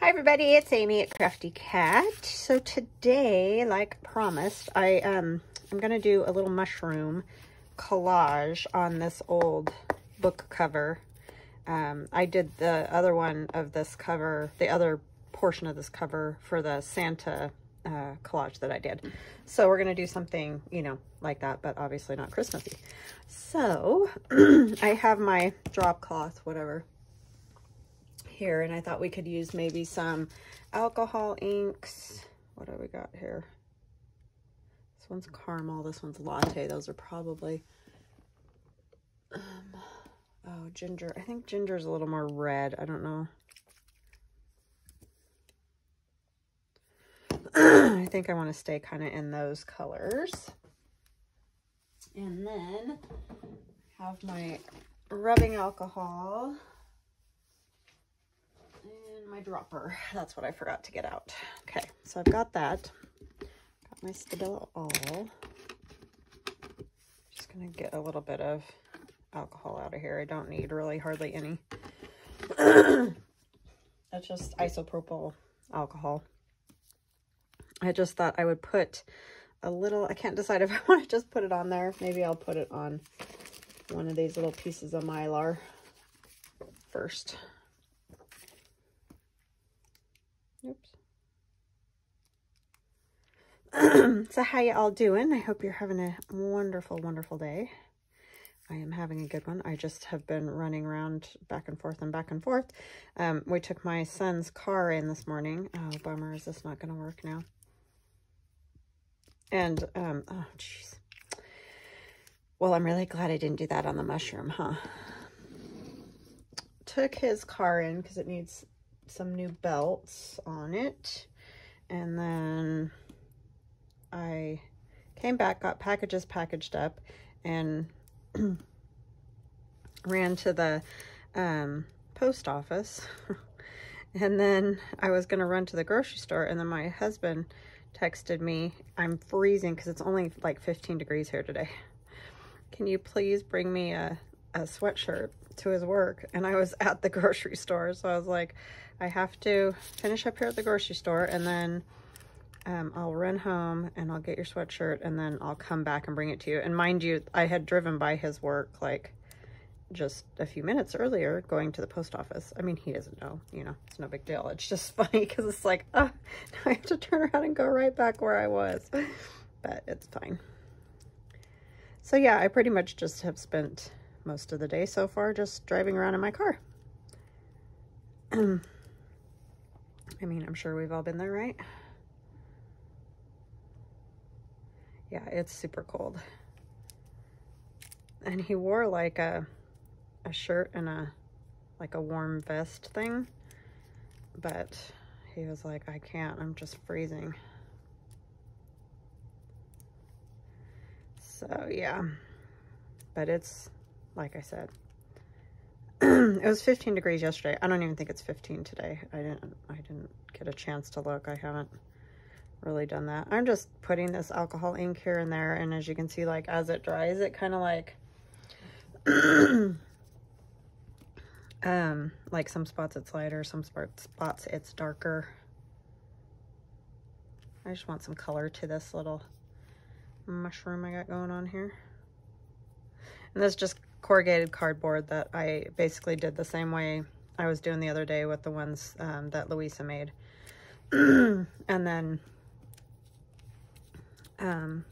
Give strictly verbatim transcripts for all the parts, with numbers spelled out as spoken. Hi everybody, it's Amy at Crafty Cat. So today, like promised, I, um, I'm going to do a little mushroom collage on this old book cover. Um, I did the other one of this cover, the other portion of this cover for the Santa uh, collage that I did. So we're going to do something, you know, like that, but obviously not Christmassy. So I have my drop cloth, whatever, here, and I thought we could use maybe some alcohol inks. What do we got here? This one's caramel, this one's latte. Those are probably um, oh, ginger. I think ginger's a little more red. I don't know. I think I want to stay kind of in those colors. And then have my rubbing alcohol. My dropper, that's what I forgot to get out. Okay, so I've got that, got my Stabilo all. Just gonna get a little bit of alcohol out of here. I don't need really hardly any. That's just isopropyl alcohol. I just thought I would put a little, I can't decide if I want to just put it on there. Maybe I'll put it on one of these little pieces of Mylar first. Oops. So how y'all doing? I hope you're having a wonderful, wonderful day. I am having a good one. I just have been running around back and forth and back and forth. Um, we took my son's car in this morning. Oh, bummer. Is this not going to work now? And, um, oh, jeez. Well, I'm really glad I didn't do that on the mushroom, huh? Took his car in because it needs some new belts on it, and then I came back, got packages packaged up, and ran to the um, post office, and then I was gonna run to the grocery store, and then my husband texted me, I'm freezing because it's only like fifteen degrees here today. Can you please bring me a, a sweatshirt to his work? And I was at the grocery store, so I was like, I have to finish up here at the grocery store, and then um, I'll run home and I'll get your sweatshirt, and then I'll come back and bring it to you. And mind you, I had driven by his work like just a few minutes earlier going to the post office. I mean, he doesn't know, you know, it's no big deal. It's just funny because it's like, oh, now I have to turn around and go right back where I was, but it's fine. So yeah, I pretty much just have spent most of the day so far just driving around in my car. I mean, I'm sure we've all been there, right? Yeah, it's super cold. And he wore like a a shirt and a like a warm vest thing, but he was like, I can't, I'm just freezing. So yeah, but it's like I said, it was fifteen degrees yesterday. I don't even think it's fifteen today. I didn't, I didn't get a chance to look. I haven't really done that. I'm just putting this alcohol ink here and there. And as you can see, like as it dries, it kind of like, um, like some spots it's lighter, some spots it's darker. I just want some color to this little mushroom I got going on here. And this just corrugated cardboard that I basically did the same way I was doing the other day with the ones um, that Louisa made. And then um,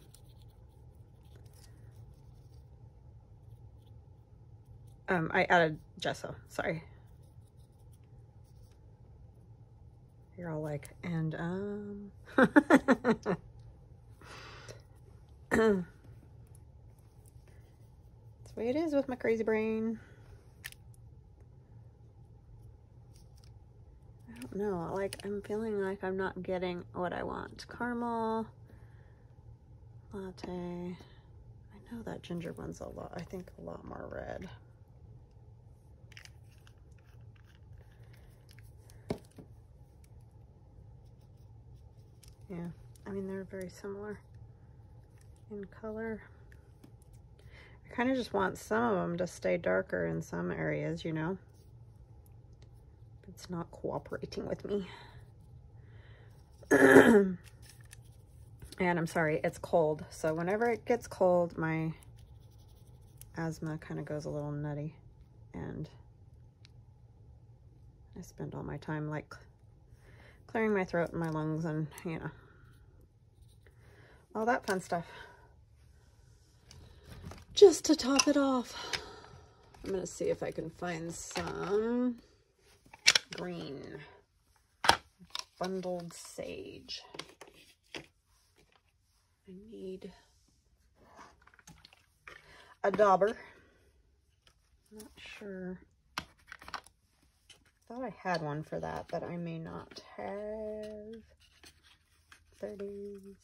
um, I added gesso, sorry. You're all like, and um... It is with my crazy brain. I don't know, like I'm feeling like I'm not getting what I want. Caramel, latte. I know that ginger one's a lot, I think a lot more red. Yeah, I mean they're very similar in color. I kind of just want some of them to stay darker in some areas, you know, but It's not cooperating with me. And I'm sorry, it's cold. So whenever it gets cold, my asthma kind of goes a little nutty. And I spend all my time like clearing my throat and my lungs and, you know, all that fun stuff. Just to top it off, I'm gonna see if I can find some green bundled sage. I need a dauber. I'm not sure. I thought I had one for that, but I may not have. thirties.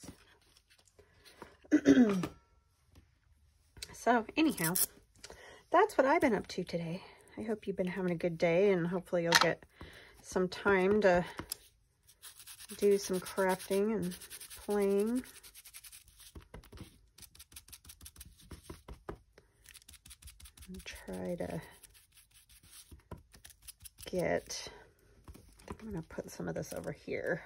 So anyhow, that's what I've been up to today. I hope you've been having a good day, and hopefully you'll get some time to do some crafting and playing. And try to get, I think I'm gonna put some of this over here.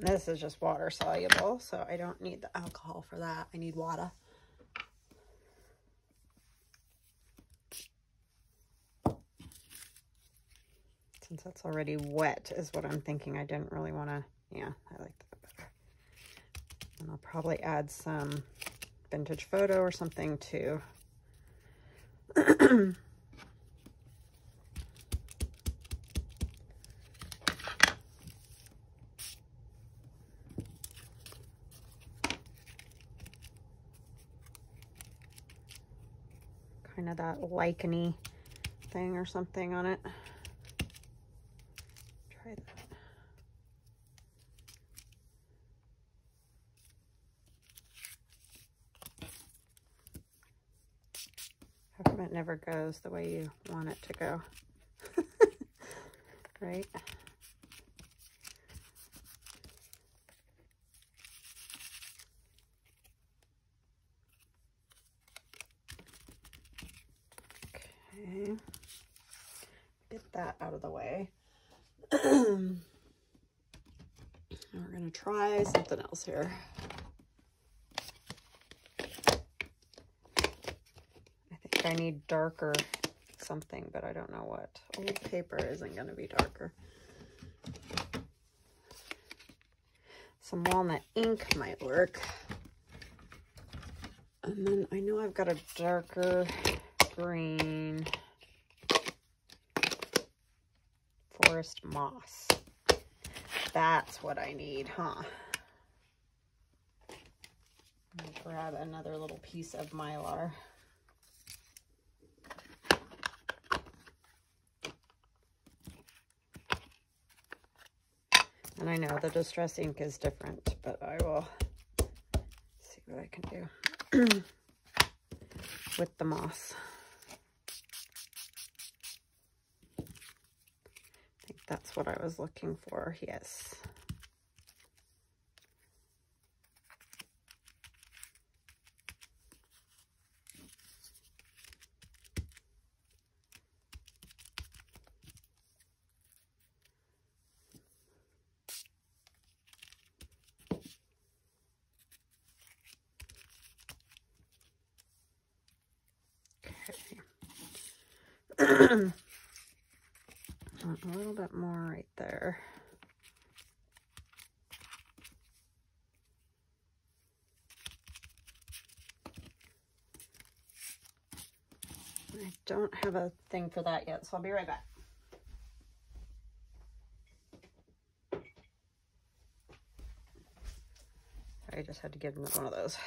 This is just water soluble, so I don't need the alcohol for that. I need water. Since that's already wet is what I'm thinking. I didn't really want to, yeah, I like that better. And I'll probably add some vintage photo or something too. Of that licheny thing or something on it. Try that. How come it never goes the way you want it to go? Right? Get that out of the way. And we're gonna try something else here. I think I need darker something, but I don't know what. Old paper isn't gonna be darker. Some walnut ink might work. And then I know I've got a darker green forest moss. That's what I need, huh? I'm gonna grab another little piece of mylar. And I know the distress ink is different, but I will see what I can do with the moss. That's what I was looking for, yes. Okay. A little bit more right there. I don't have a thing for that yet, so I'll be right back. I just had to give them one of those.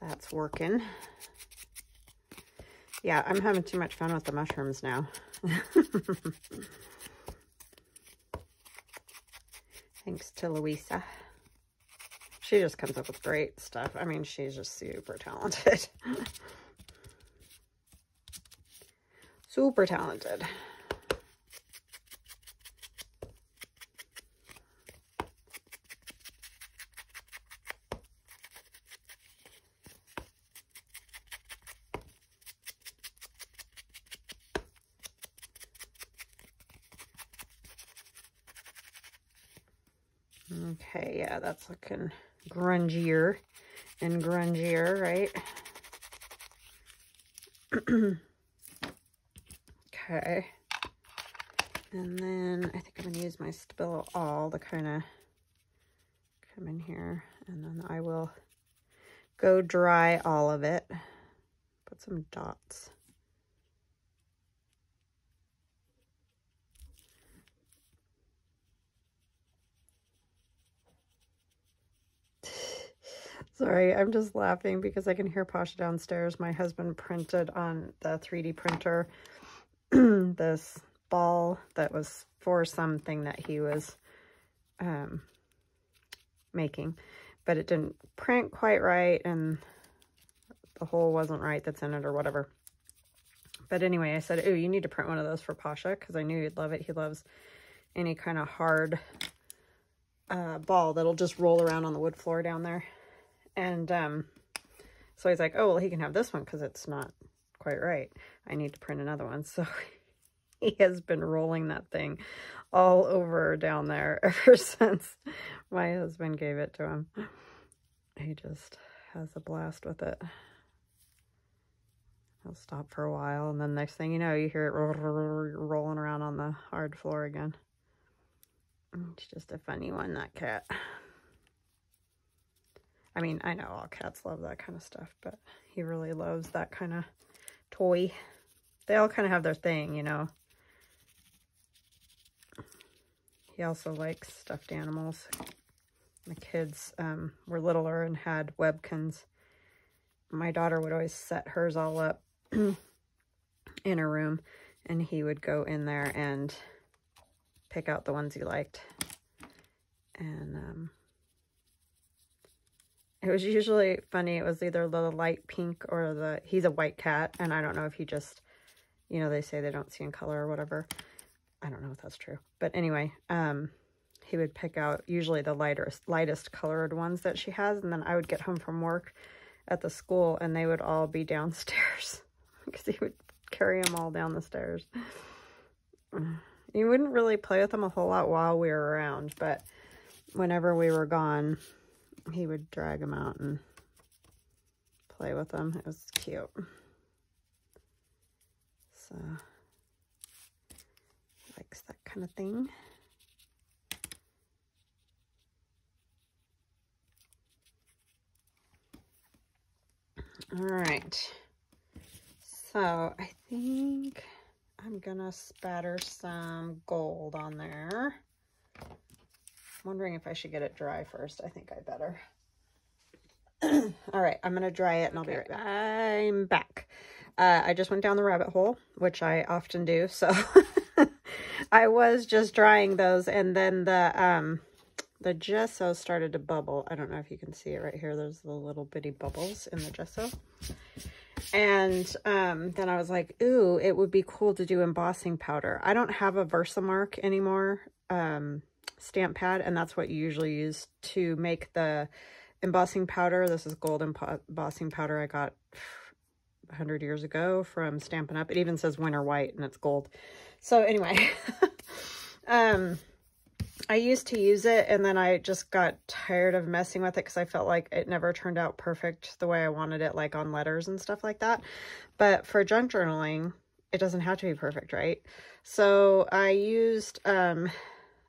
That's working. Yeah, I'm having too much fun with the mushrooms now. Thanks to Louisa. She just comes up with great stuff. I mean, she's just super talented. Super talented. Okay, yeah, that's looking grungier and grungier, right? Okay. And then I think I'm going to use my Stabilo All to kind of come in here. And then I will go dry all of it. Put some dots. Sorry, I'm just laughing because I can hear Pasha downstairs. My husband printed on the three D printer this ball that was for something that he was um, making, but it didn't print quite right and the hole wasn't right that's in it or whatever. But anyway, I said, oh, you need to print one of those for Pasha because I knew he'd love it. He loves any kind of hard uh, ball that'll just roll around on the wood floor down there. And um, so he's like, oh, well, he can have this one because it's not quite right. I need to print another one. So he has been rolling that thing all over down there ever since my husband gave it to him. He just has a blast with it. He'll stop for a while, and then next thing you know, you hear it rolling around on the hard floor again. It's just a funny one, that cat. I mean, I know all cats love that kind of stuff, but he really loves that kind of toy. They all kind of have their thing, you know. He also likes stuffed animals. My kids um, were littler and had Webkins. My daughter would always set hers all up in her room, and he would go in there and pick out the ones he liked. And, um... it was usually funny. It was either the light pink or the... He's a white cat, and I don't know if he just... You know, they say they don't see in color or whatever. I don't know if that's true. But anyway, um, he would pick out usually the lightest, lightest colored ones that she has, and then I would get home from work at the school, and they would all be downstairs because he would carry them all down the stairs. You wouldn't really play with them a whole lot while we were around, but whenever we were gone... he would drag them out and play with them. It was cute. So, he likes that kind of thing. All right. So, I think I'm gonna spatter some gold on there. Wondering if I should get it dry first. I think I better. All right, I'm gonna dry it and I'll be right back. I'm back. Uh, I just went down the rabbit hole, which I often do. So I was just drying those, and then the um, the gesso started to bubble. I don't know if you can see it right here. There's the little bitty bubbles in the gesso. And um, then I was like, ooh, it would be cool to do embossing powder. I don't have a VersaMark anymore. Um, stamp pad, and that's what you usually use to make the embossing powder. This is gold embossing powder I got a hundred years ago from Stampin' Up! It even says winter white, and it's gold. So anyway, um, I used to use it, and then I just got tired of messing with it because I felt like it never turned out perfect the way I wanted it, like on letters and stuff like that. But for junk journaling, it doesn't have to be perfect, right? So I used... Um,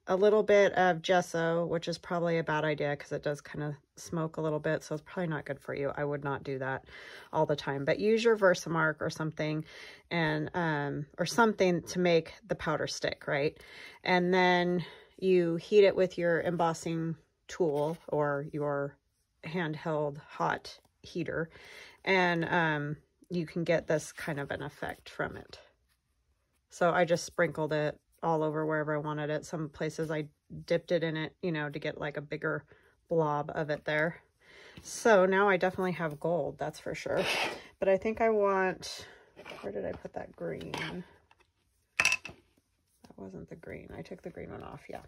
a little bit of gesso, which is probably a bad idea because it does kind of smoke a little bit, so it's probably not good for you. I would not do that all the time, but use your VersaMark or something, and um, or something to make the powder stick, right? And then you heat it with your embossing tool or your handheld hot heater, and um, you can get this kind of an effect from it. So I just sprinkled it all over wherever I wanted it. Some places I dipped it in it, you know, to get like a bigger blob of it there. So now I definitely have gold, that's for sure. But I think I want, where did I put that green? That wasn't the green. I took the green one off, yeah.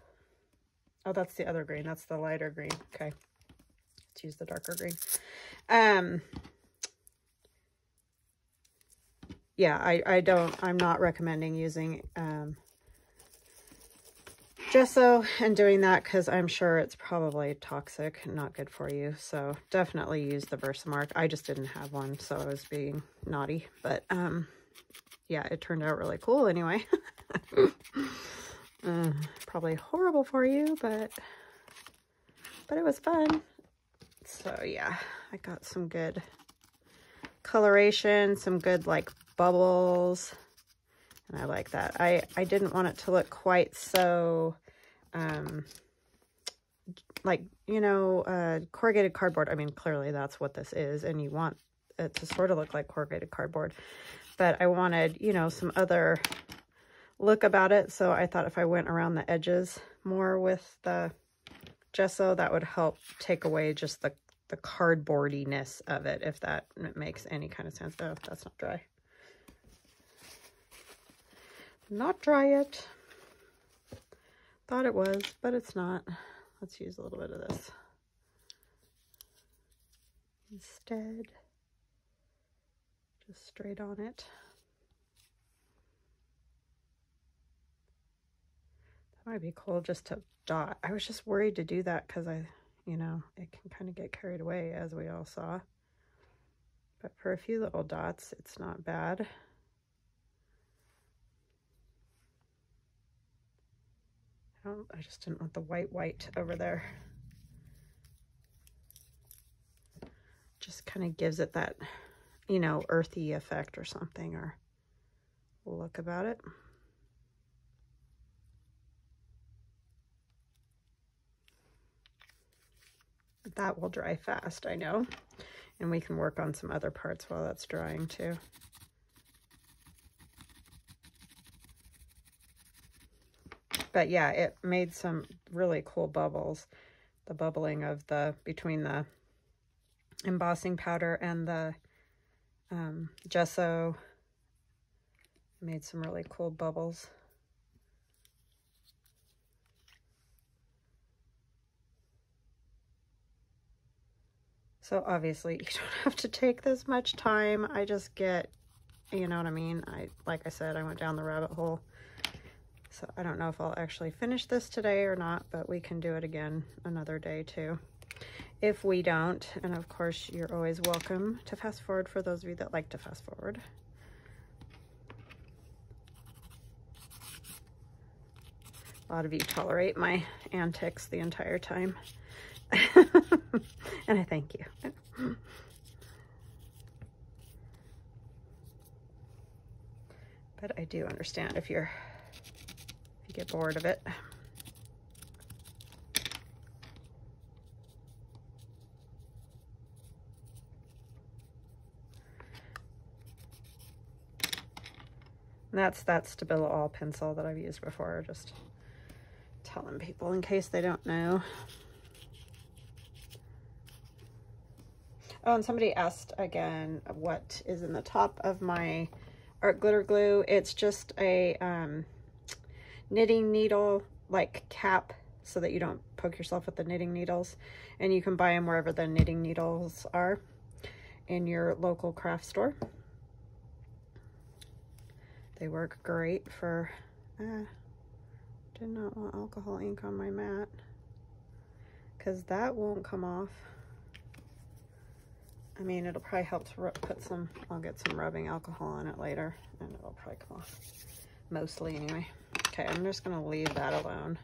Oh, that's the other green. That's the lighter green. Okay. Let's use the darker green. Um, yeah, I, I don't, I'm not recommending using um, gesso and doing that because I'm sure it's probably toxic and not good for you. So definitely use the VersaMark. I just didn't have one, so I was being naughty. But um, yeah, it turned out really cool anyway. uh, probably horrible for you, but but it was fun. So yeah, I got some good coloration, some good like bubbles, and I like that. I, I didn't want it to look quite so, um, like, you know, uh, corrugated cardboard. I mean, clearly that's what this is, and you want it to sort of look like corrugated cardboard, but I wanted, you know, some other look about it. So I thought if I went around the edges more with the gesso, that would help take away just the, the cardboardiness of it, if that makes any kind of sense. Oh, that's not dry. Not dry yet. Thought it was, but it's not. Let's use a little bit of this instead. Just straight on it. That might be cool just to dot. I was just worried to do that because I, you know, it can kind of get carried away, as we all saw. But for a few little dots, it's not bad. I just didn't want the white white over there. Just kind of gives it that, you know, earthy effect or something, or look about it. That will dry fast, I know. And we can work on some other parts while that's drying too. But yeah, it made some really cool bubbles. The bubbling of the, between the embossing powder and the um, gesso, made some really cool bubbles. So obviously you don't have to take this much time. I just get, you know what I mean? I, like I said, I went down the rabbit hole. So I don't know if I'll actually finish this today or not, but we can do it again another day too, if we don't. And of course, you're always welcome to fast forward for those of you that like to fast forward. A lot of you tolerate my antics the entire time. And I thank you. But I do understand if you're get bored of it. And that's that Stabilo All pencil that I've used before, just telling people in case they don't know. Oh, and somebody asked again what is in the top of my art glitter glue. It's just a um, knitting needle like cap so that you don't poke yourself with the knitting needles, and you can buy them wherever the knitting needles are in your local craft store. They work great for uh, did not want alcohol ink on my mat because that won't come off. I mean, it'll probably help to put some, I'll get some rubbing alcohol on it later and it'll probably come off, mostly anyway. Okay, I'm just gonna leave that alone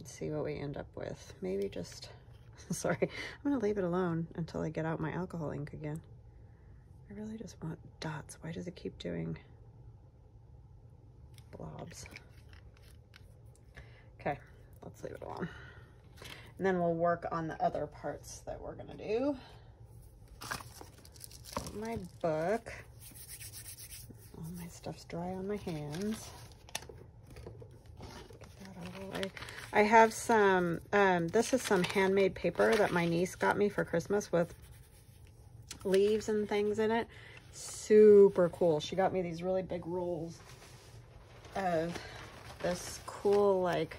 and see what we end up with. Maybe just, sorry, I'm gonna leave it alone until I get out my alcohol ink again. I really just want dots. Why does it keep doing blobs? Okay, let's leave it alone. And then we'll work on the other parts that we're gonna do. My book, all my stuff's dry on my hands. I have some, um, this is some handmade paper that my niece got me for Christmas with leaves and things in it. Super cool. She got me these really big rolls of this cool, like,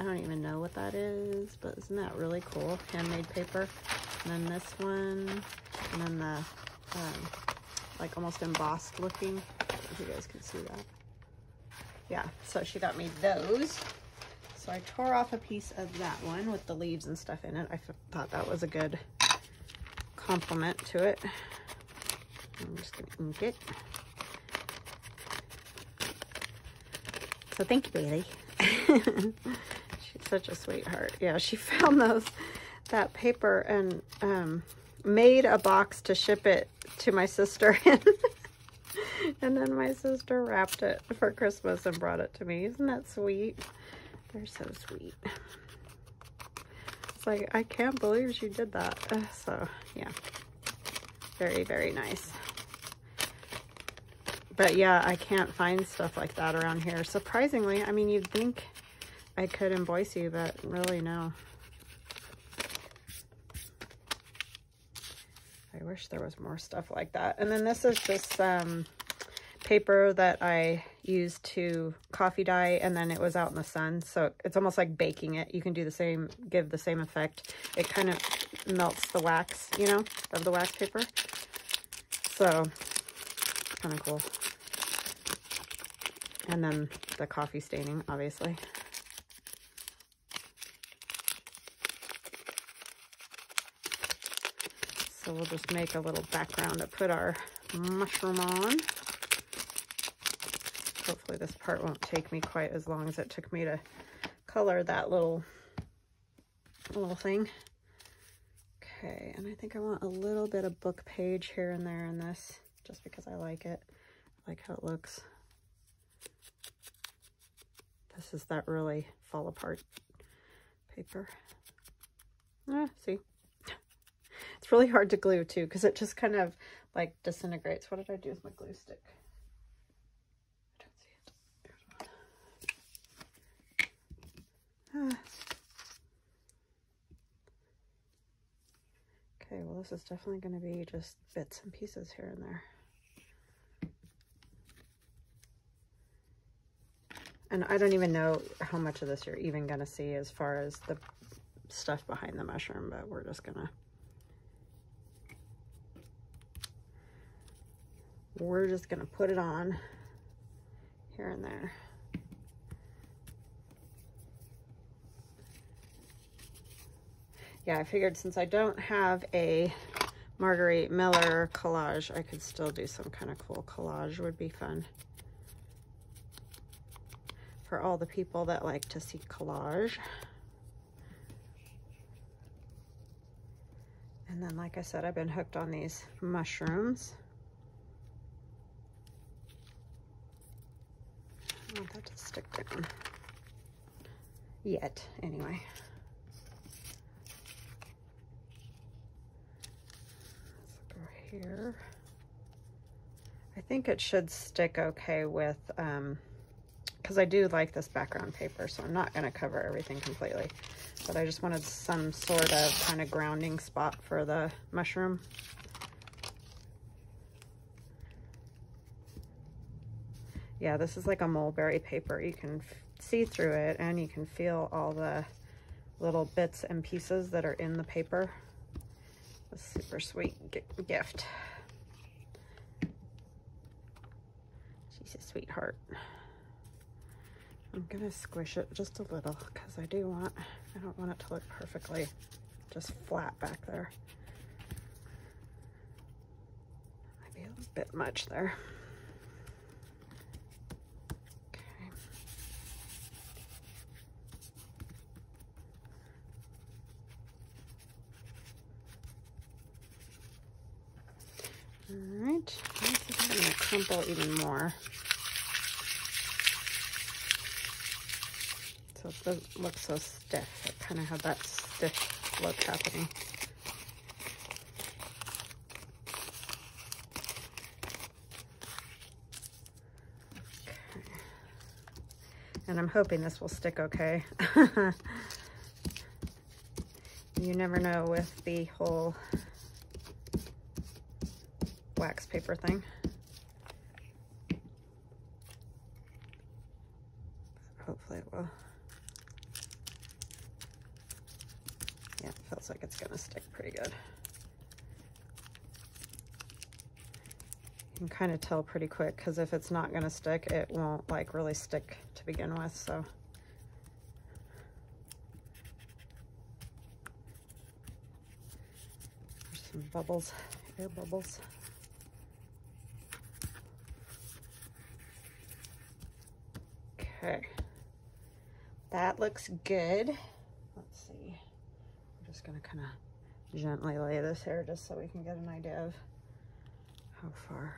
I don't even know what that is, but isn't that really cool? Handmade paper. And then this one, and then the, um, like, almost embossed looking. I don't know if you guys can see that. Yeah, so she got me those. So I tore off a piece of that one with the leaves and stuff in it. I thought that was a good compliment to it. I'm just gonna ink it. So thank you, Bailey. She's such a sweetheart. Yeah, she found those, that paper, and um, made a box to ship it to my sister in. And then my sister wrapped it for Christmas and brought it to me. Isn't that sweet? They're so sweet. It's like, I can't believe she did that. Uh, so, yeah. Very, very nice. But yeah, I can't find stuff like that around here. Surprisingly, I mean, you'd think I could in Boise, but really, no. I wish there was more stuff like that. And then this is just um, paper that I used to coffee dye, and then it was out in the sun, so it's almost like baking it. You can do the same, give the same effect. It kind of melts the wax, you know, of the wax paper. So it's kind of cool. And then the coffee staining, obviously. So we'll just make a little background to put our mushroom on. Hopefully this part won't take me quite as long as it took me to color that little little thing. Okay, and I think I want a little bit of book page here and there in this, just because I like it. I like how it looks. This is that really fall apart paper. Ah, see? It's really hard to glue too, because it just kind of like disintegrates. What did I do with my glue stick? Okay, well, this is definitely going to be just bits and pieces here and there. And I don't even know how much of this you're even going to see as far as the stuff behind the mushroom, but we're just going to, we're just going to put it on here and there. Yeah, I figured since I don't have a Marguerite Miller collage, I could still do some kind of cool collage. Would be fun. For all the people that like to see collage. And then, like I said, I've been hooked on these mushrooms. I want that to stick down. Yet, anyway. Here. I think it should stick okay with, um, because I do like this background paper, so I'm not going to cover everything completely, but I just wanted some sort of kind of grounding spot for the mushroom. Yeah, this is like a mulberry paper. You can f see through it, and you can feel all the little bits and pieces that are in the paper. A super sweet gift. She's a sweetheart. I'm gonna squish it just a little because I do want, I don't want it to look perfectly just flat back there. Might be a little bit much there. Alright, I think I'm going to crumple even more. So it doesn't look so stiff. It kind of had that stiff look happening. Okay. And I'm hoping this will stick okay. You never know with the whole wax paper thing. Hopefully it will. Yeah, it feels like it's gonna stick pretty good. You can kind of tell pretty quick, because if it's not gonna stick, it won't like really stick to begin with, so. There's some bubbles, air bubbles. Okay, that looks good. Let's see, I'm just gonna kind of gently lay this here just so we can get an idea of how far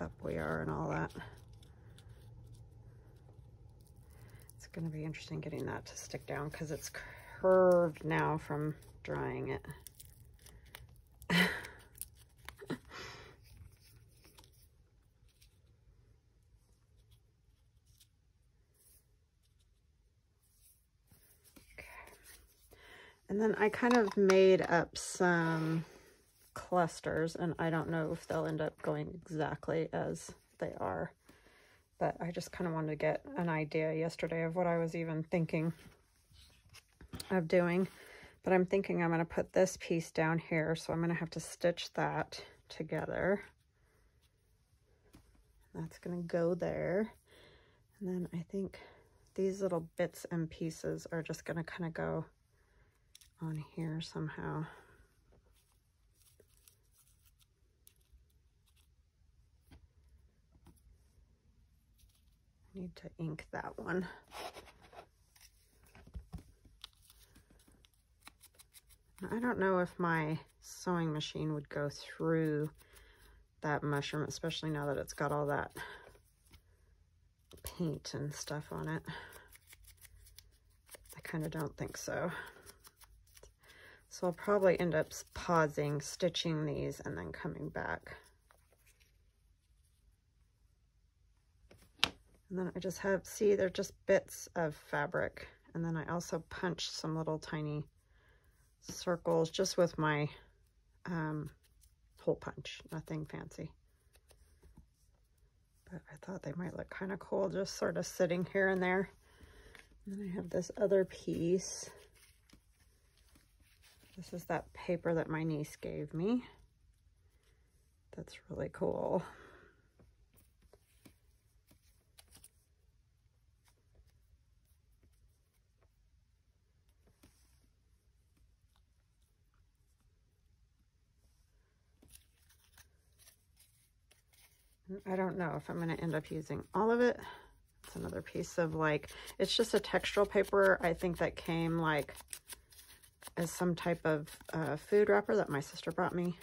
up we are and all that. It's gonna be interesting getting that to stick down because it's curved now from drying it. And then I kind of made up some clusters, and I don't know if they'll end up going exactly as they are, but I just kind of wanted to get an idea yesterday of what I was even thinking of doing. But I'm thinking I'm going to put this piece down here, so I'm going to have to stitch that together. That's going to go there. And then I think these little bits and pieces are just going to kind of go on here somehow. I need to ink that one. I don't know if my sewing machine would go through that mushroom, especially now that it's got all that paint and stuff on it. I kind of don't think so. So I'll probably end up pausing, stitching these, and then coming back. And then I just have, see, they're just bits of fabric. And then I also punched some little tiny circles just with my um, hole punch, nothing fancy. But I thought they might look kind of cool, just sort of sitting here and there. And then I have this other piece. This is that paper that my niece gave me. That's really cool. And I don't know if I'm going to end up using all of it. It's another piece of like, it's just a textural paper. I think that came like as some type of uh, food wrapper that my sister brought me.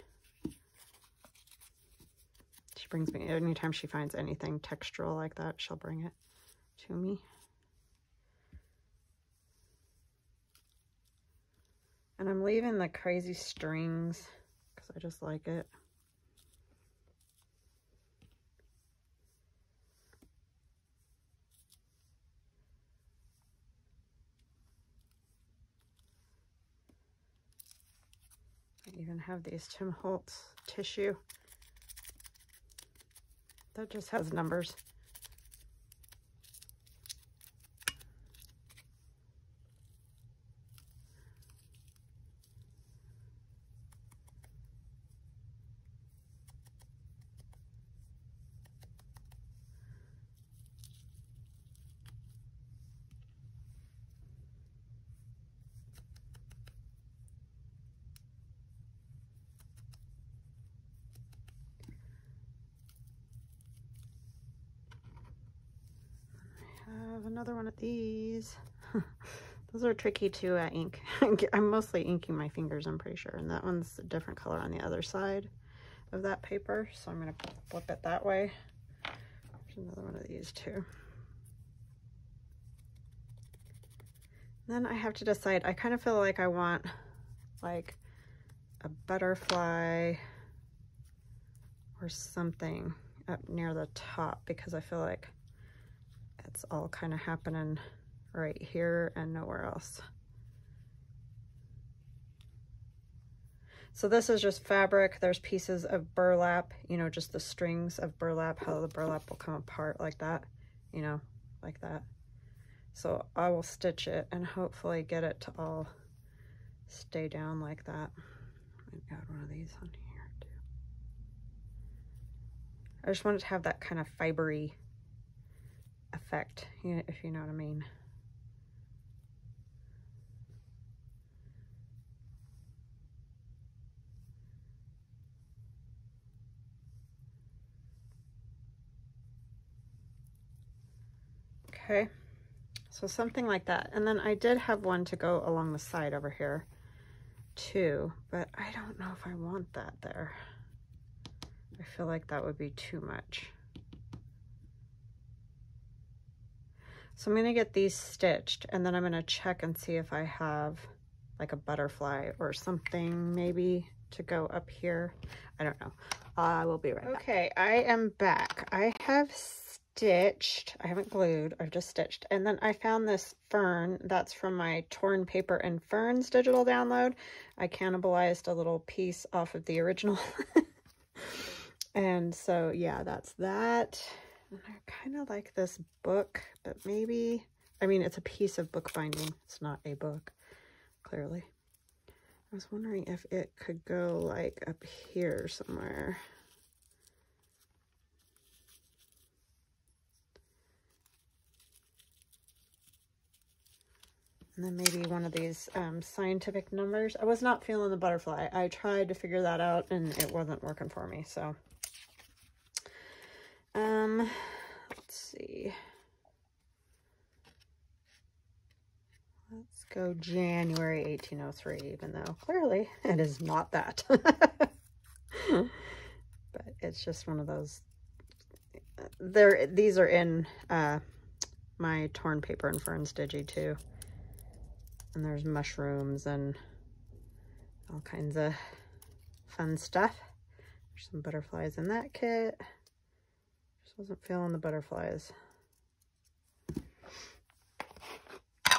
She brings me, anytime she finds anything textural like that, she'll bring it to me. And I'm leaving the crazy strings because I just like it. Even have these Tim Holtz tissue that just has numbers. Another one of these. Those are tricky to uh, ink. I'm mostly inking my fingers, I'm pretty sure. And that one's a different color on the other side of that paper. So I'm going to flip it that way. There's another one of these too. Then I have to decide. I kind of feel like I want like a butterfly or something up near the top, because I feel like it's all kind of happening right here and nowhere else. So this is just fabric. There's pieces of burlap, you know, just the strings of burlap, how the burlap will come apart like that, you know, like that. So I will stitch it and hopefully get it to all stay down like that. Maybe add one of these on here too. I just wanted to have that kind of fibery effect, if you know what I mean. Okay, so something like that. And then I did have one to go along the side over here too, but I don't know if I want that there. I feel like that would be too much. So I'm gonna get these stitched and then I'm gonna check and see if I have like a butterfly or something maybe to go up here. I don't know. I uh, will be right back. Okay, I am back. I have stitched. I haven't glued. I've just stitched. And then I found this fern that's from my Torn Paper and Ferns digital download. I cannibalized a little piece off of the original. And so, yeah, that's that. And I kind of like this book, but maybe, I mean, it's a piece of bookbinding. It's not a book, clearly. I was wondering if it could go like up here somewhere. And then maybe one of these um, scientific numbers. I was not feeling the butterfly. I tried to figure that out and it wasn't working for me, so. Um, let's see. Let's go January eighteen oh three, even though clearly it is not that. But it's just one of those. There, these are in uh, my Torn Paper and Ferns Digi too. And there's mushrooms and all kinds of fun stuff. There's some butterflies in that kit. Just wasn't feeling the butterflies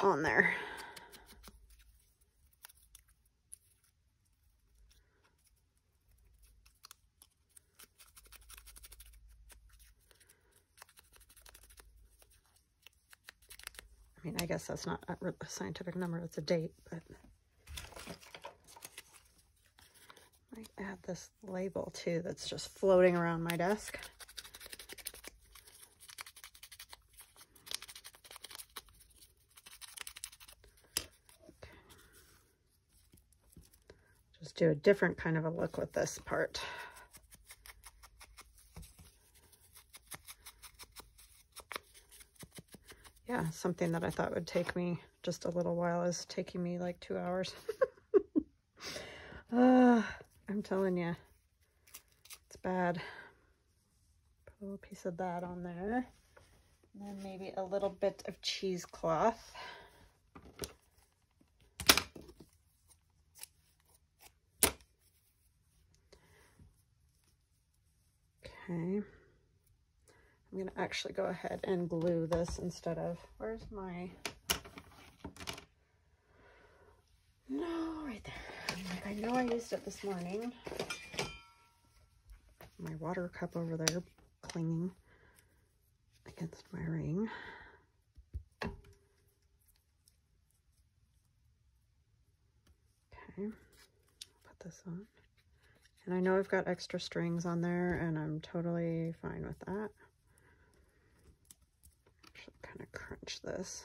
on there. I mean, I guess that's not a scientific number, it's a date, but I might add this label too that's just floating around my desk. Just do a different kind of a look with this part. Yeah, something that I thought would take me just a little while is taking me like two hours. uh, I'm telling you, it's bad. Put a little piece of that on there. And then maybe a little bit of cheesecloth. Okay. I'm going to actually go ahead and glue this instead of, where's my, no, right there. I'm like, I know I used it this morning. My water cup over there clinging against my ring. Okay, put this on. And I know I've got extra strings on there and I'm totally fine with that. Kind of crunch this.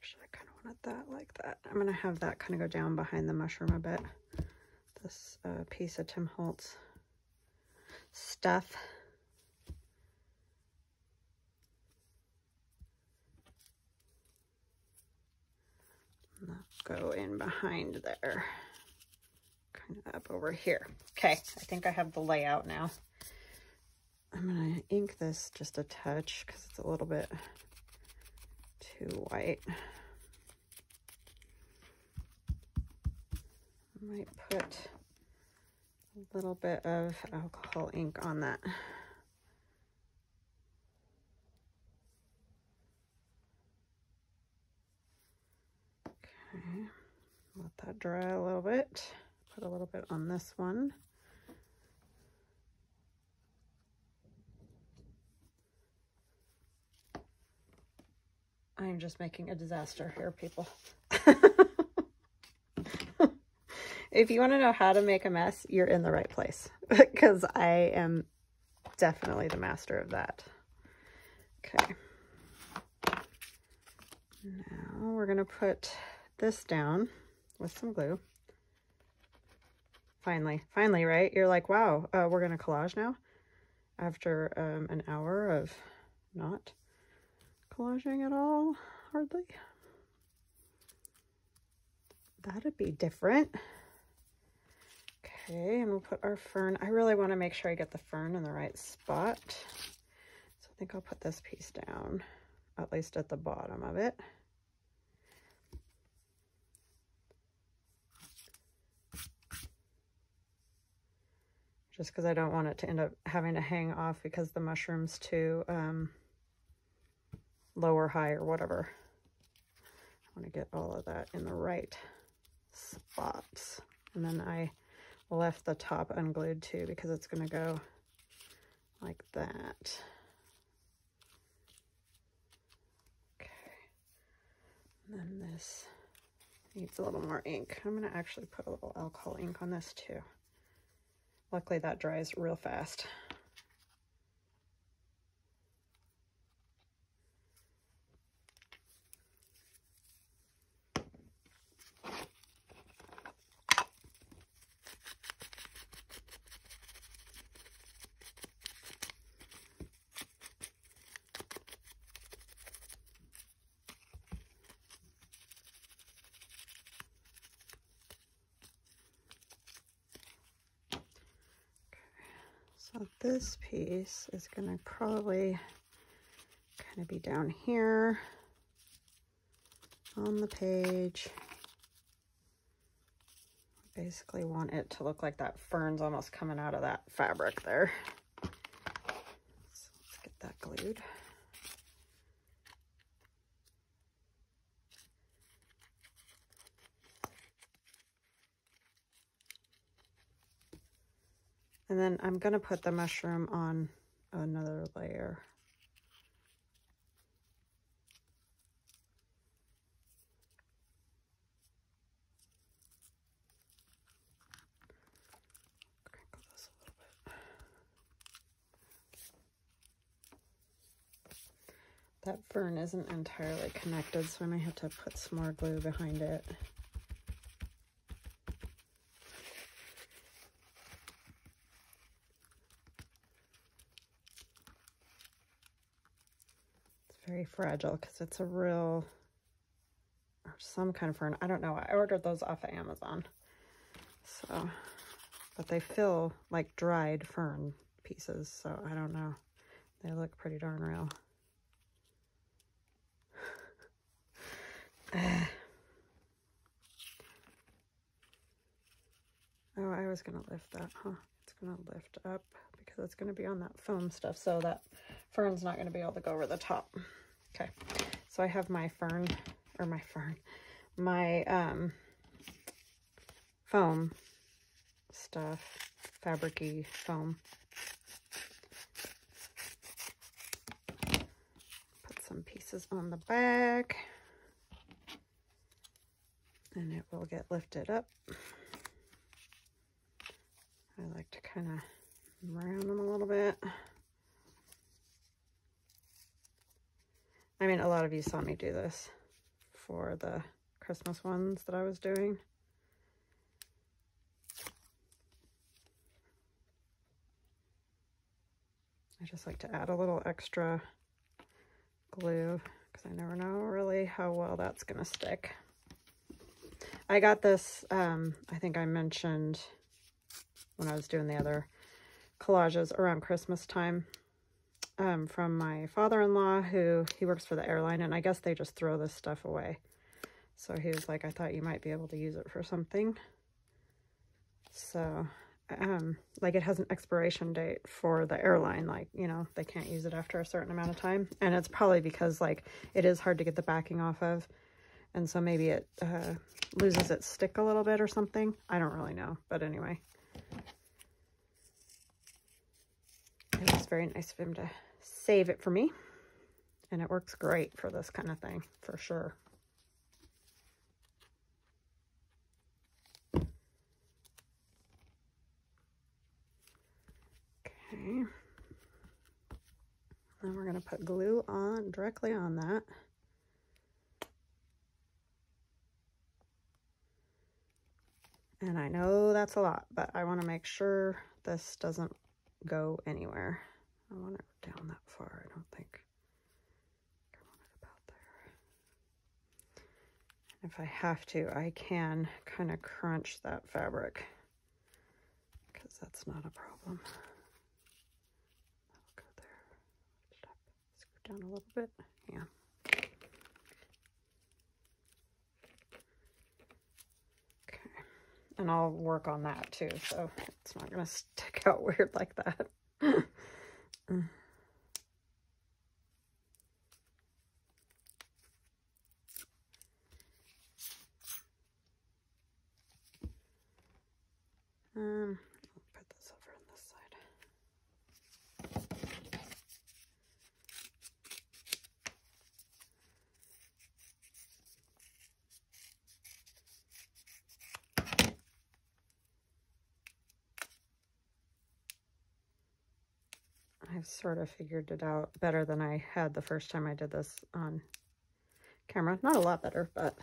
Actually, I kind of wanted that like that. I'm going to have that kind of go down behind the mushroom a bit. This uh, piece of Tim Holtz stuff. Go in behind there, kind of up over here. Okay, I think I have the layout now. I'm gonna ink this just a touch because it's a little bit too white. I might put a little bit of alcohol ink on that. Okay, let that dry a little bit. Put a little bit on this one. I'm just making a disaster here, people. If you want to know how to make a mess, you're in the right place, because I am definitely the master of that. Okay. Now we're going to put this down with some glue. Finally, finally, right? You're like, wow, uh, we're going to collage now after um, an hour of not collaging at all, hardly. That'd be different. Okay, and we'll put our fern. I really want to make sure I get the fern in the right spot. So I think I'll put this piece down, at least at the bottom of it. Just because I don't want it to end up having to hang off because the mushroom's too um, low or high or whatever. I want to get all of that in the right spots. And then I left the top unglued too, because it's going to go like that. Okay. And then this needs a little more ink. I'm going to actually put a little alcohol ink on this too. Luckily that dries real fast. So this piece is going to probably kind of be down here on the page. Basically want it to look like that fern's almost coming out of that fabric there. So let's get that glued. And then I'm going to put the mushroom on another layer. Crinkle this a little bit. That fern isn't entirely connected, so I may have to put some more glue behind it. Fragile because it's a real or some kind of fern. I don't know. I ordered those off of Amazon. So, but they feel like dried fern pieces. So I don't know. They look pretty darn real. uh. Oh, I was gonna lift that, huh? It's gonna lift up because it's gonna be on that foam stuff. So that fern's not gonna be able to go over the top. Okay, so I have my fern, or my fern, my um, foam stuff, fabric-y foam. Put some pieces on the back, and it will get lifted up. I like to kind of round them a little bit. I mean, a lot of you saw me do this for the Christmas ones that I was doing. I just like to add a little extra glue because I never know really how well that's going to stick. I got this, um, I think I mentioned when I was doing the other collages around Christmas time. Um, from my father-in-law, who he works for the airline, and I guess they just throw this stuff away. So he was like, I thought you might be able to use it for something. So, um, like it has an expiration date for the airline, like, you know, they can't use it after a certain amount of time. And it's probably because, like, it is hard to get the backing off of. And so maybe it uh, loses its stick a little bit or something. I don't really know, but anyway. It was very nice of him to save it for me. And it works great for this kind of thing, for sure. Okay. Then we're going to put glue on directly on that. And I know that's a lot, but I want to make sure this doesn't go anywhere. I want it down that far, I don't think. I want it about there. If I have to, I can kind of crunch that fabric, because that's not a problem. That'll go there. Scoop down a little bit. Yeah. And I'll work on that too, so it's not going to stick out weird like that. um, I'll put this over on this side. I've sort of figured it out better than I had the first time I did this on camera. Not a lot better, but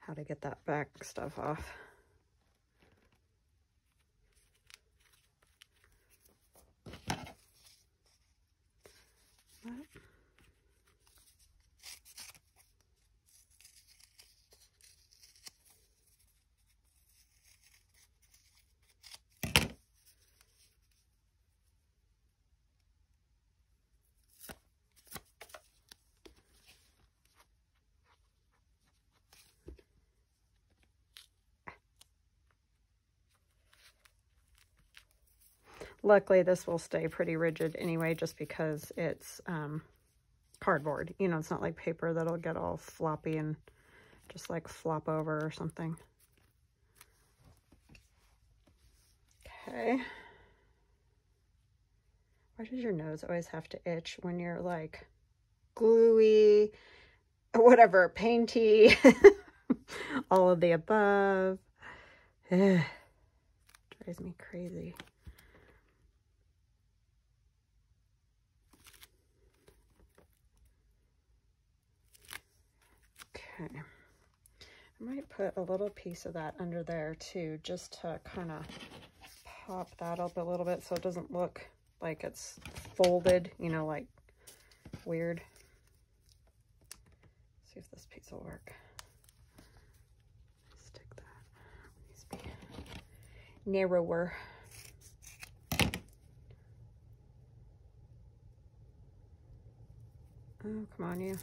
how to get that back stuff off. Luckily, this will stay pretty rigid anyway, just because it's um, cardboard. You know, it's not like paper that'll get all floppy and just like flop over or something. Okay. Why does your nose always have to itch when you're like gluey, whatever, painty, all of the above? Ugh. Drives me crazy. Okay, I might put a little piece of that under there too, just to kind of pop that up a little bit so it doesn't look like it's folded, you know, like weird. See if this piece will work. Stick that. Needs to be narrower. Oh, come on, you.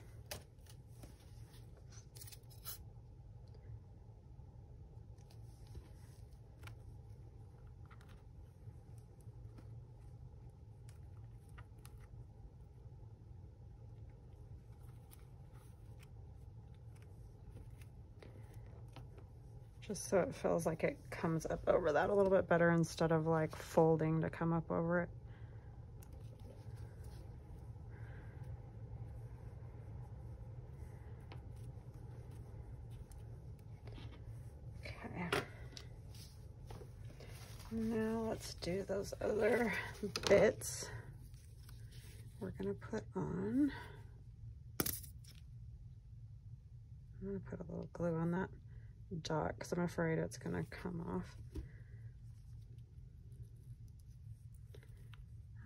Just so it feels like it comes up over that a little bit better instead of like folding to come up over it. Okay. Now let's do those other bits we're gonna put on. I'm gonna put a little glue on that dot because I'm afraid it's gonna come off.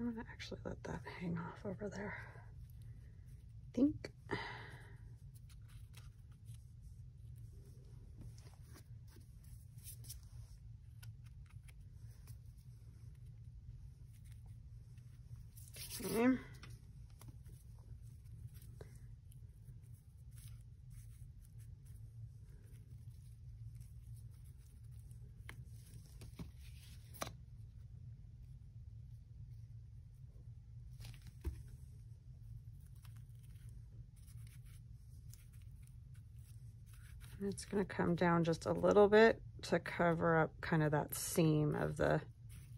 I'm gonna actually let that hang off over there, I think. Okay. It's going to come down just a little bit to cover up kind of that seam of the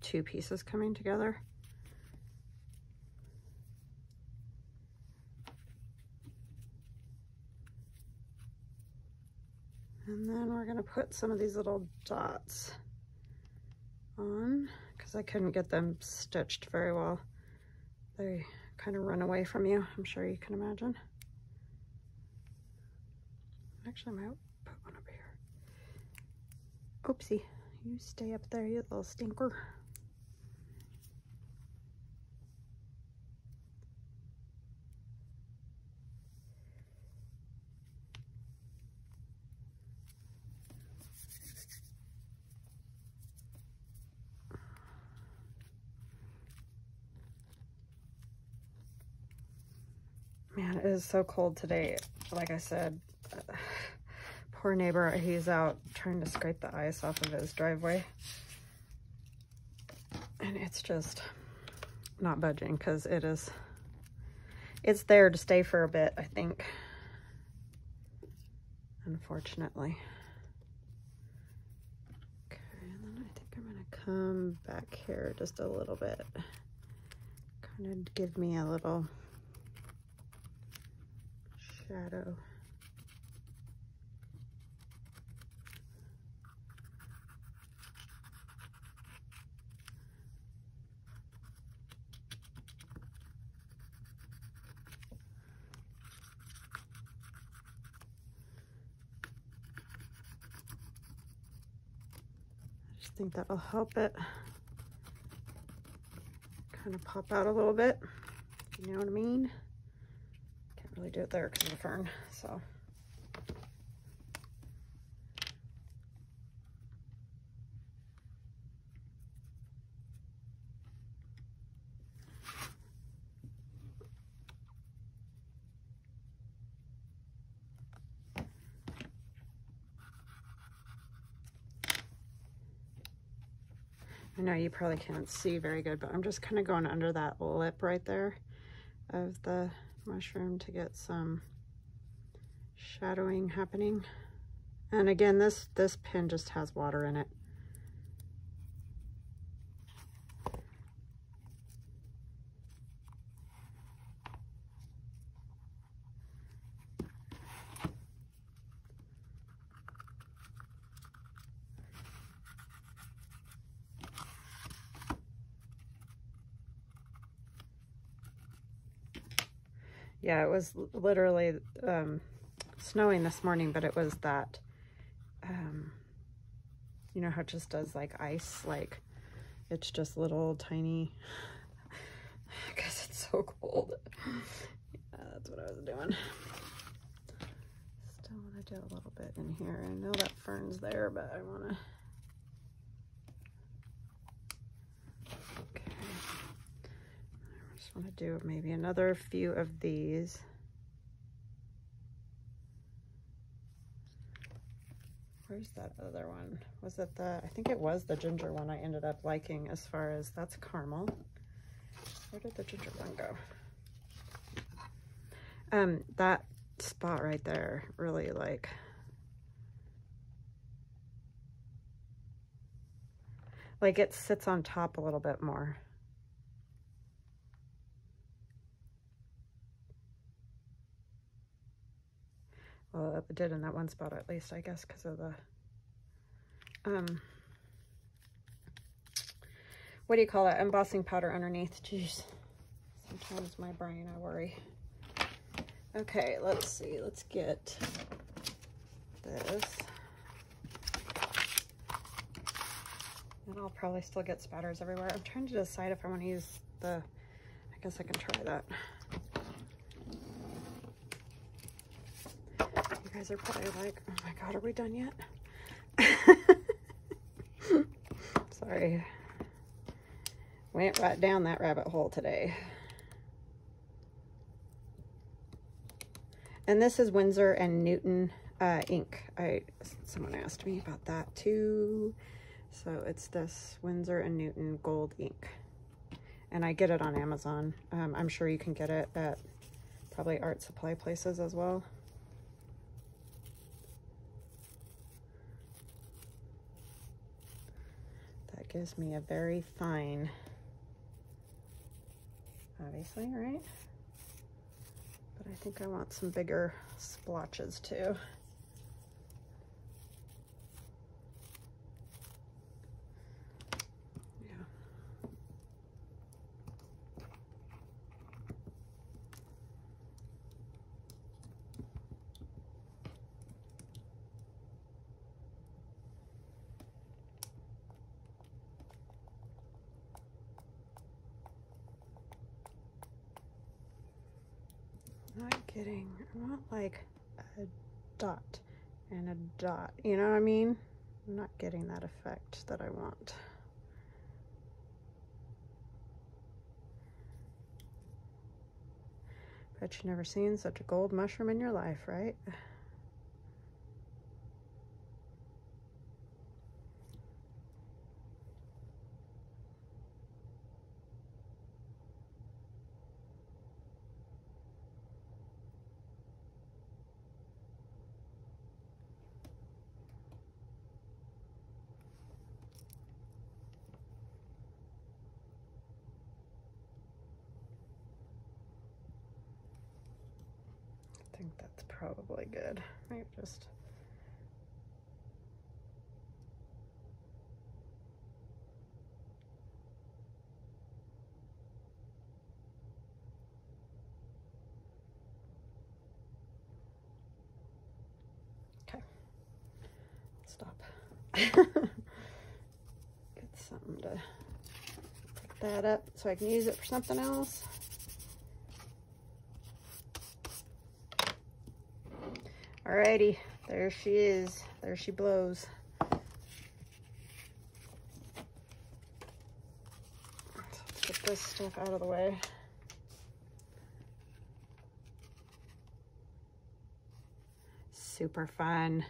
two pieces coming together. And then we're going to put some of these little dots on because I couldn't get them stitched very well. They kind of run away from you, I'm sure you can imagine. Actually, I might put one up here. Oopsie, you stay up there, you little stinker. Man, it is so cold today. Like I said, uh, poor neighbor, he's out trying to scrape the ice off of his driveway. And it's just not budging because it is, it's there to stay for a bit, I think, unfortunately. Okay, and then I think I'm gonna come back here just a little bit. Kind of give me a little shadow. I just think that'll help it kind of pop out a little bit, you know what I mean? Really do it there because of the fern, so. I know you probably can't see very good, but I'm just kind of going under that lip right there of the mushroom to get some shadowing happening. And again, this this pin just has water in it. Yeah, it was literally um, snowing this morning, but it was that, um, you know how it just does like ice, like it's just little tiny, because it's so cold. Yeah, that's what I was doing. Still want to do a little bit in here. I know that fern's there, but I want to. I'm gonna do maybe another few of these. Where's that other one? Was it the, I think it was the ginger one I ended up liking as far as, that's caramel. Where did the ginger one go? Um, that spot right there really like, like it sits on top a little bit more. Well, it did in that one spot at least, I guess, because of the, um, what do you call it? Embossing powder underneath. Jeez, sometimes my brain, I worry. Okay, let's see. Let's get this. And I'll probably still get spatters everywhere. I'm trying to decide if I want to use the, I guess I can try that. You guys are probably like, oh my god, are we done yet? Sorry. Went right down that rabbit hole today. And this is Windsor and Newton uh, ink. I, someone asked me about that too. So it's this Windsor and Newton gold ink. And I get it on Amazon. Um, I'm sure you can get it at probably art supply places as well. gives me a very fine, obviously, right? But I think I want some bigger splotches too. Like a dot and a dot, you know what I mean? I'm not getting that effect that I want. Bet you've never seen such a gold mushroom in your life, right? I think that's probably good. I just okay. Stop. Get something to pick that up so I can use it for something else. Alrighty, there she is. There she blows. So let's get this stuff out of the way. Super fun.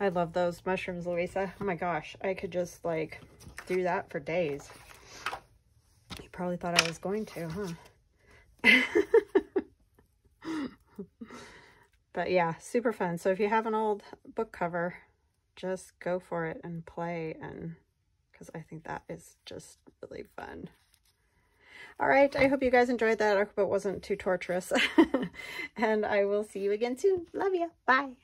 I love those mushrooms, Louisa. Oh my gosh, I could just like do that for days. You probably thought I was going to, huh? But yeah, super fun. So if you have an old book cover, just go for it and play, and because I think that is just really fun. All right, I hope you guys enjoyed that. I hope it wasn't too torturous. And I will see you again soon. Love you. Bye.